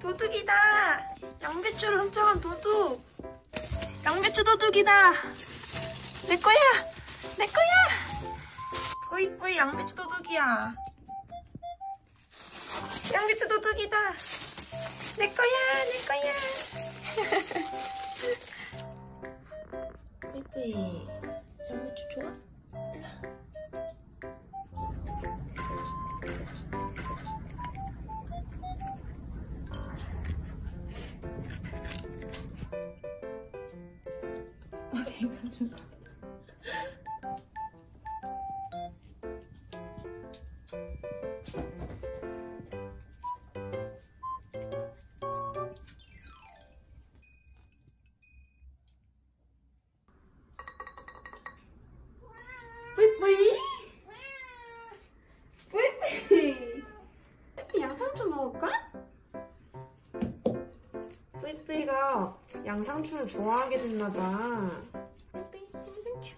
도둑이다! 양배추를 훔쳐간 도둑! 양배추 도둑이다! 내 거야! 내 거야! 뿌이 뿌이 양배추 도둑이야! 양배추 도둑이다! 내 거야! 내 거야! 뿌이 뿌이 양배추 좋아? 뿌이뿌이가 양상추를 좋아하게 됐나봐. 뿌이뿌이 양상추,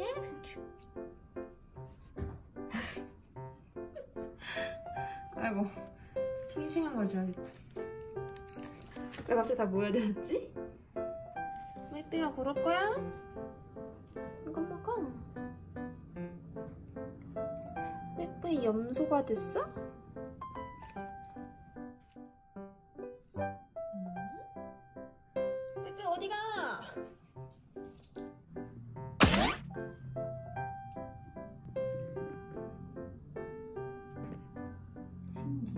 양상추, 양상추. 아이고, 싱싱한 걸 줘야겠다. 왜 갑자기 다 모여들었지? 뿌이뿌이가 고를 거야? 이거 먹어. 뿌이뿌이 염소가 됐어? 뿌이뿌이 어디가? 신기.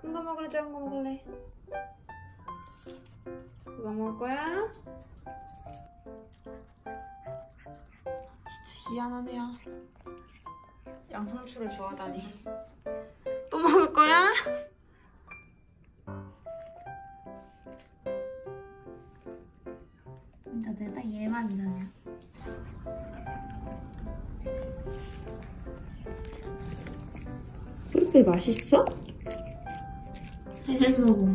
큰거 먹을래? 작은 거 먹을래? 그거 먹을 거야? 진짜 희한하네요. 양상추를 좋아하다니. 또 먹을 거야? 진짜 내가 딱 얘만 있잖아. 뿌이뿌이 맛있어? 잘 먹어.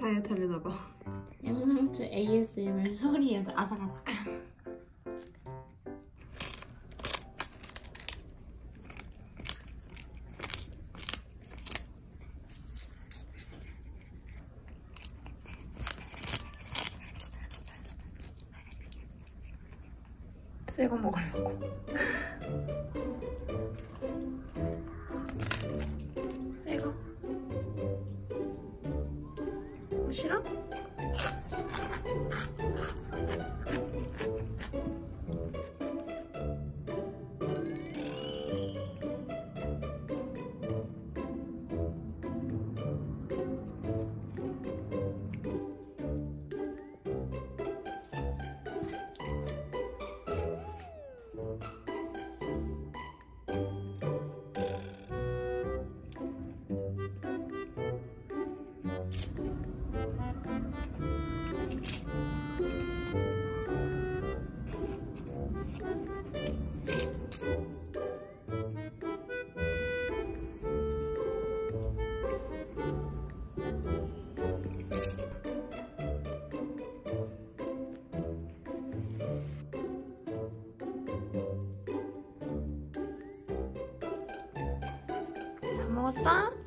다이어트 하려나봐. 양상추 ASMR 소리에 아삭아삭. 새거 먹으려고. 새거 뭐 싫어? 먹었어?